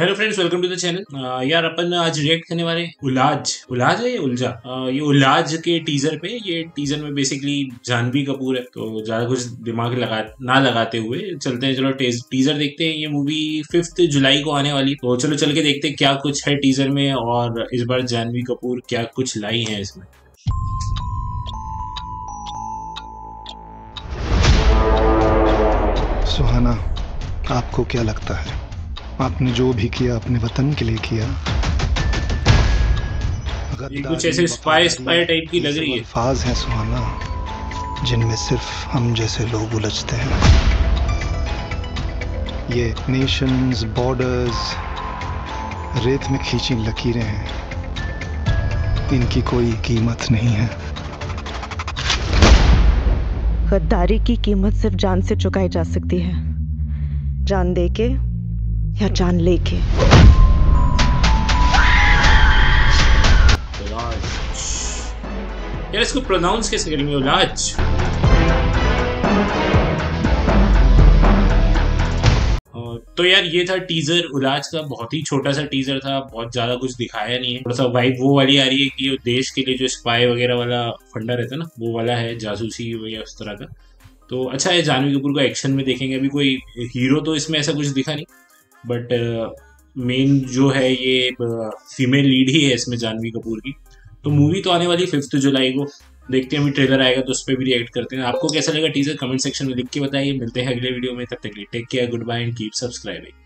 Hello friends, welcome to the channel. यार अपन आज रिएक्ट करने वाले उलझ के टीजर पे। ये टीजर में बेसिकली जाह्नवी कपूर है, तो ज्यादा कुछ दिमाग लगाते हुए चलते हैं। चलो टीजर देखते हैं। ये मूवी 5 जुलाई को आने वाली, तो चलो चल के देखते हैं क्या कुछ है टीजर में और इस बार जाह्नवी कपूर क्या कुछ लाई है इसमें। सुहाना, आपको क्या लगता है आपने जो भी किया अपने वतन के लिए किया? ये कुछ ऐसे स्पाई टाइप की लग रही है। अल्फाज हैं सुहाना जिनमें सिर्फ हम जैसे लोग उलझते हैं। ये नेशंस, बॉर्डर्स रेत में खींची लकीरें हैं, इनकी कोई कीमत नहीं है। गद्दारी की कीमत सिर्फ जान से चुकाई जा सकती है, जान दे के या जान लेके। यार इसको प्रोनाउंस कैसे करेंगे? उलझ। तो यार ये था टीजर उलझ का। बहुत ही छोटा सा टीजर था, बहुत ज्यादा कुछ दिखाया नहीं है। थोड़ा सा वाइब वो वाली आ रही है कि देश के लिए जो स्पाई वगैरह वाला फंडा रहता है ना, वो वाला है, जासूसी वगैरह उस तरह का। तो अच्छा है। जाह्नवी कपूर को एक्शन में देखेंगे। अभी कोई हीरो तो इसमें ऐसा कुछ दिखा नहीं, बट मेन जो है ये फीमेल लीड ही है इसमें जाह्नवी कपूर की। तो मूवी तो आने वाली 5 जुलाई को। देखते हैं, अभी ट्रेलर आएगा तो उस पर भी रिएक्ट करते हैं। आपको कैसा लगा टीजर कमेंट सेक्शन में लिख के बताइए। मिलते हैं अगले वीडियो में, तब तक के लिए take care, good bye and keep subscribing.